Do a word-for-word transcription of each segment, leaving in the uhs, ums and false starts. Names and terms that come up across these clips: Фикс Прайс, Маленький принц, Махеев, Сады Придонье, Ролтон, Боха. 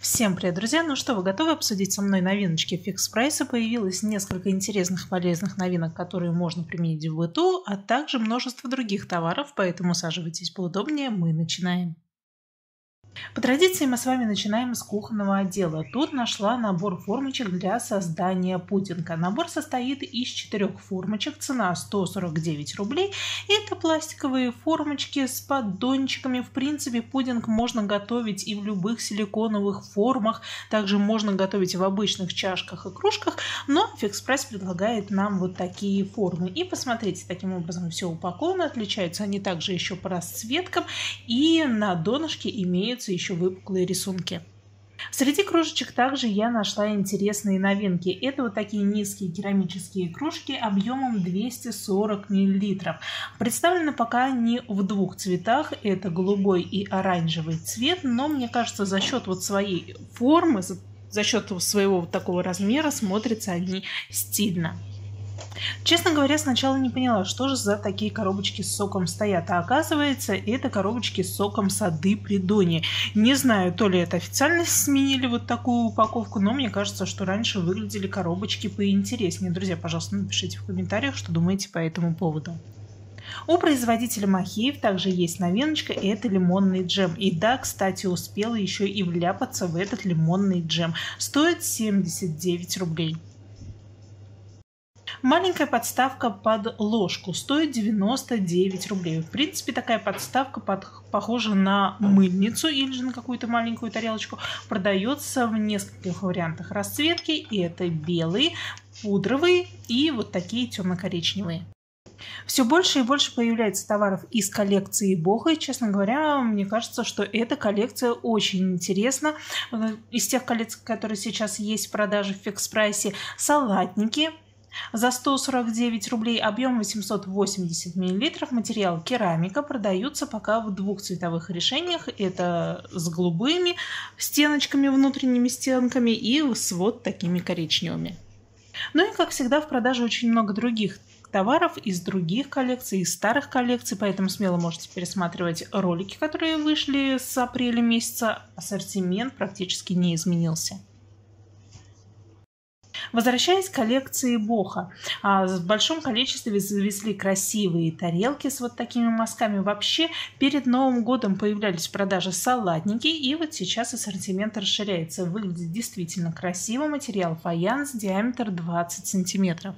Всем привет, друзья! Ну что, вы готовы обсудить со мной новиночки Фикс Прайса? Появилось несколько интересных, полезных новинок, которые можно применить в быту, а также множество других товаров, поэтому усаживайтесь поудобнее, мы начинаем. По традиции мы с вами начинаем с кухонного отдела. Тут нашла набор формочек для создания пудинга. Набор состоит из четырех формочек, цена сто сорок девять рублей. Это пластиковые формочки с поддончиками. В принципе, пудинг можно готовить и в любых силиконовых формах, также можно готовить в обычных чашках и кружках, но Фикс Прайс предлагает нам вот такие формы. И посмотрите, таким образом все упаковано, отличаются они также еще по расцветкам, и на донышке имеются еще выпуклые рисунки. Среди кружечек также я нашла интересные новинки. Это вот такие низкие керамические кружки объемом двести сорок миллилитров. Представлены пока они в двух цветах. Это голубой и оранжевый цвет. Но мне кажется, за счет вот своей формы, за счет своего вот такого размера смотрятся они стильно. Честно говоря, сначала не поняла, что же за такие коробочки с соком стоят. А оказывается, это коробочки с соком Сады Придонье. Не знаю, то ли это официально сменили вот такую упаковку, но мне кажется, что раньше выглядели коробочки поинтереснее. Друзья, пожалуйста, напишите в комментариях, что думаете по этому поводу. У производителя Махеев также есть новиночка, это лимонный джем. И да, кстати, успела еще и вляпаться в этот лимонный джем. Стоит семьдесят девять рублей. Маленькая подставка под ложку стоит девяносто девять рублей. В принципе, такая подставка под, похожа на мыльницу или же на какую-то маленькую тарелочку. Продается в нескольких вариантах расцветки. И это белые, пудровые и вот такие темно-коричневые. Все больше и больше появляется товаров из коллекции Боха. И, честно говоря, мне кажется, что эта коллекция очень интересна. Из тех коллекций, которые сейчас есть в продаже в Фикс Прайсе, салатники. За сто сорок девять рублей, объем восемьсот восемьдесят миллилитров, материал керамика, продаются пока в двух цветовых решениях. Это с голубыми стеночками, внутренними стенками и с вот такими коричневыми. Ну и как всегда в продаже очень много других товаров из других коллекций, из старых коллекций, поэтому смело можете пересматривать ролики, которые вышли с апреля месяца. Ассортимент практически не изменился. Возвращаясь к коллекции Боха, в большом количестве завезли красивые тарелки с вот такими мазками. Вообще, перед Новым годом появлялись в продаже салатники, и вот сейчас ассортимент расширяется. Выглядит действительно красиво. Материал фаянс, диаметр двадцать сантиметров.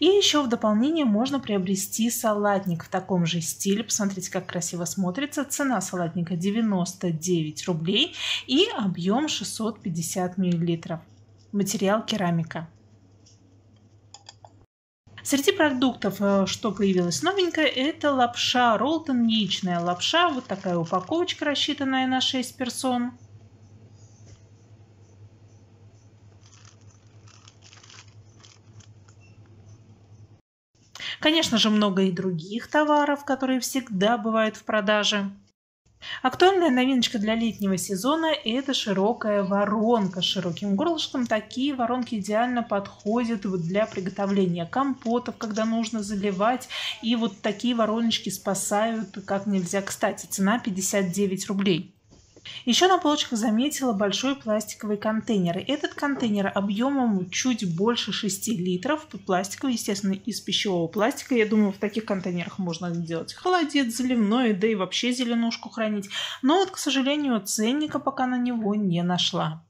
И еще в дополнение можно приобрести салатник в таком же стиле. Посмотрите, как красиво смотрится. Цена салатника девяносто девять рублей и объем шестьсот пятьдесят миллилитров. Материал керамика. Среди продуктов, что появилось новенькое, это лапша Ролтон, яичная лапша. Вот такая упаковочка, рассчитанная на шесть персон. Конечно же, много и других товаров, которые всегда бывают в продаже. Актуальная новиночка для летнего сезона – это широкая воронка с широким горлышком. Такие воронки идеально подходят для приготовления компотов, когда нужно заливать. И вот такие вороночки спасают как нельзя кстати. Цена пятьдесят девять рублей. Еще на полочках заметила большой пластиковый контейнер. Этот контейнер объемом чуть больше шести литров. Пластиковый, естественно, из пищевого пластика. Я думаю, в таких контейнерах можно делать холодец, заливное, да и вообще зеленушку хранить. Но вот, к сожалению, ценника пока на него не нашла.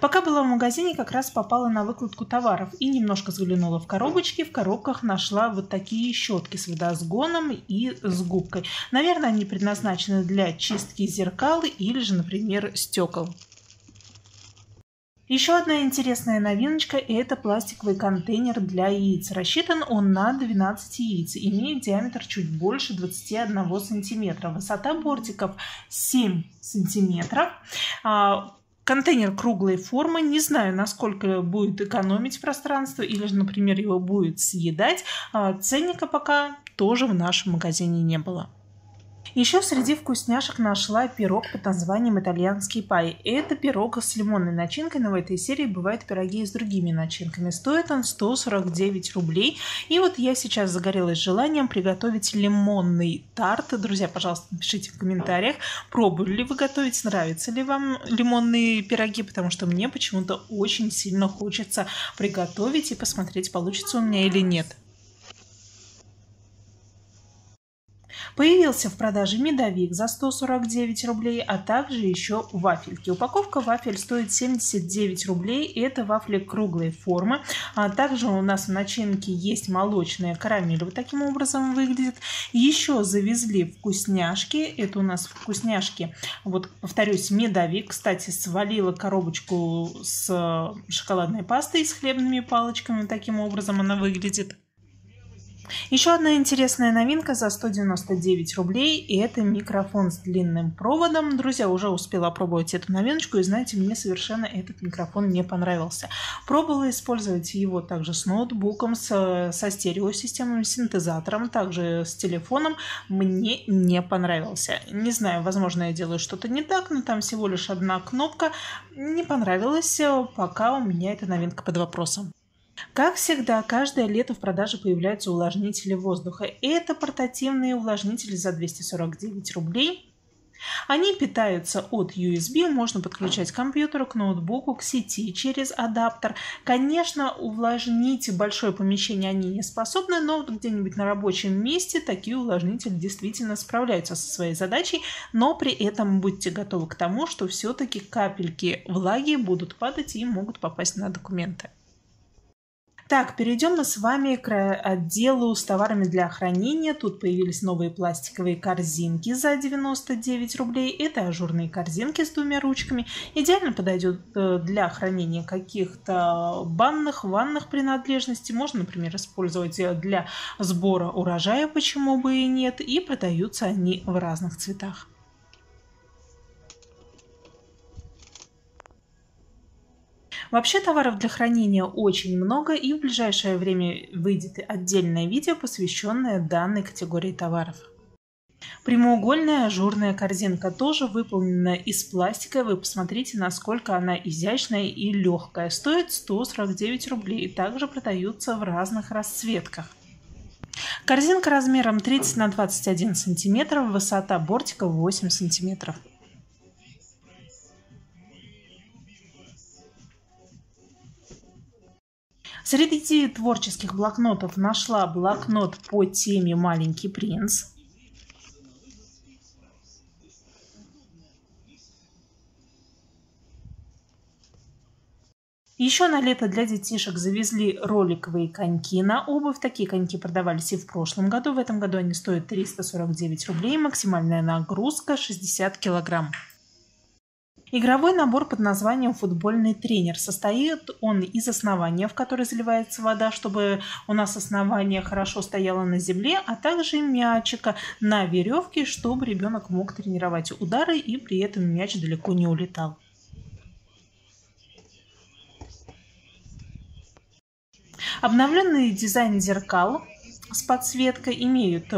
Пока была в магазине, как раз попала на выкладку товаров и немножко заглянула в коробочки. В коробках нашла вот такие щетки с водосгоном и с губкой. Наверное, они предназначены для чистки зеркал или же, например, стекол. Еще одна интересная новиночка – это пластиковый контейнер для яиц. Рассчитан он на двенадцать яиц, имеет диаметр чуть больше двадцати одного сантиметра. Высота бортиков семь сантиметров. Контейнер круглой формы, не знаю, насколько будет экономить пространство или же, например, его будет съедать. Ценника пока тоже в нашем магазине не было. Еще среди вкусняшек нашла пирог под названием итальянский пай. Это пирог с лимонной начинкой, но в этой серии бывают пироги и с другими начинками. Стоит он сто сорок девять рублей. И вот я сейчас загорелась желанием приготовить лимонный тарт. Друзья, пожалуйста, напишите в комментариях, пробовали ли вы готовить, нравятся ли вам лимонные пироги, потому что мне почему-то очень сильно хочется приготовить и посмотреть, получится у меня или нет. Появился в продаже медовик за сто сорок девять рублей, а также еще вафельки. Упаковка вафель стоит семьдесят девять рублей, и это вафли круглой формы. А также у нас в начинке есть молочная карамель, вот таким образом выглядит. Еще завезли вкусняшки, это у нас вкусняшки, вот повторюсь, медовик. Кстати, свалила коробочку с шоколадной пастой, с хлебными палочками, таким образом она выглядит. Еще одна интересная новинка за сто девяносто девять рублей, и это микрофон с длинным проводом. Друзья, уже успела пробовать эту новиночку, и знаете, мне совершенно этот микрофон не понравился. Пробовала использовать его также с ноутбуком, с, со стереосистемой, синтезатором, также с телефоном. Мне не понравился. Не знаю, возможно, я делаю что-то не так, но там всего лишь одна кнопка. Не понравилось, пока у меня эта новинка под вопросом. Как всегда, каждое лето в продаже появляются увлажнители воздуха. Это портативные увлажнители за двести сорок девять рублей. Они питаются от ю эс би, можно подключать к компьютеру, к ноутбуку, к сети через адаптер. Конечно, увлажнить большое помещение они не способны, но где-нибудь на рабочем месте такие увлажнители действительно справляются со своей задачей, но при этом будьте готовы к тому, что все-таки капельки влаги будут падать и могут попасть на документы. Так, перейдем мы с вами к отделу с товарами для хранения. Тут появились новые пластиковые корзинки за девяносто девять рублей. Это ажурные корзинки с двумя ручками. Идеально подойдет для хранения каких-то банных, ванных принадлежностей. Можно, например, использовать для сбора урожая, почему бы и нет. И продаются они в разных цветах. Вообще товаров для хранения очень много, и в ближайшее время выйдет отдельное видео, посвященное данной категории товаров. Прямоугольная ажурная корзинка тоже выполнена из пластика. Вы посмотрите, насколько она изящная и легкая. Стоит сто сорок девять рублей, и также продаются в разных расцветках. Корзинка размером тридцать на двадцать один сантиметр, высота бортика восемь сантиметров. Среди творческих блокнотов нашла блокнот по теме «Маленький принц». Еще на лето для детишек завезли роликовые коньки на обувь. Такие коньки продавались и в прошлом году. В этом году они стоят триста сорок девять рублей. Максимальная нагрузка шестьдесят килограмм. Игровой набор под названием «Футбольный тренер». Состоит он из основания, в которое заливается вода, чтобы у нас основание хорошо стояло на земле, а также мячика на веревке, чтобы ребенок мог тренировать удары и при этом мяч далеко не улетал. Обновленный дизайн зеркал с подсветкой, имеют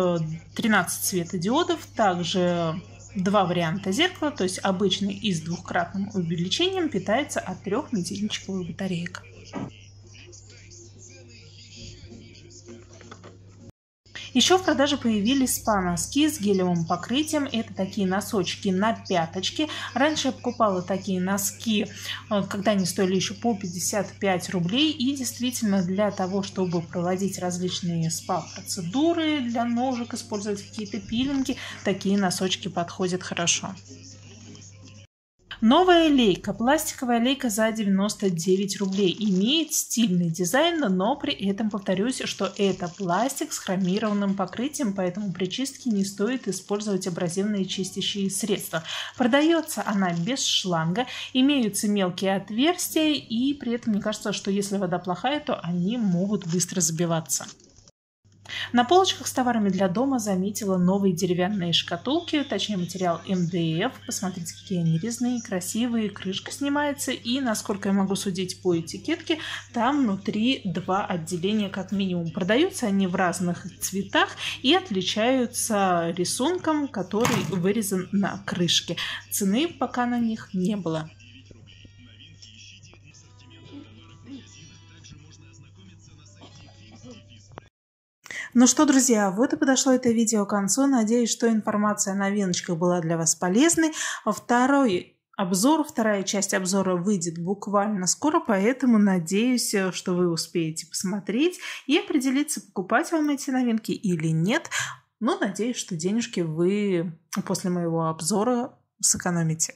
тринадцать светодиодов, также два варианта зеркала, то есть обычный и с двухкратным увеличением, питается от трех метельничковых батареек. Еще в продаже появились спа-носки с гелевым покрытием. Это такие носочки на пяточки. Раньше я покупала такие носки, когда они стоили еще по пятьдесят пять рублей. И действительно, для того, чтобы проводить различные спа-процедуры, для ножек использовать какие-то пилинги, такие носочки подходят хорошо. Новая лейка. Пластиковая лейка за девяносто девять рублей. Имеет стильный дизайн, но при этом повторюсь, что это пластик с хромированным покрытием, поэтому при чистке не стоит использовать абразивные чистящие средства. Продается она без шланга, имеются мелкие отверстия, и при этом мне кажется, что если вода плохая, то они могут быстро забиваться. На полочках с товарами для дома заметила новые деревянные шкатулки, точнее материал эм дэ эф. Посмотрите, какие они резные, красивые, крышка снимается. И, насколько я могу судить по этикетке, там внутри два отделения как минимум. Продаются они в разных цветах и отличаются рисунком, который вырезан на крышке. Цены пока на них не было. Ну что, друзья, вот и подошло это видео к концу. Надеюсь, что информация о новиночках была для вас полезной. Второй обзор, вторая часть обзора выйдет буквально скоро, поэтому надеюсь, что вы успеете посмотреть и определиться, покупать вам эти новинки или нет. Но надеюсь, что денежки вы после моего обзора сэкономите.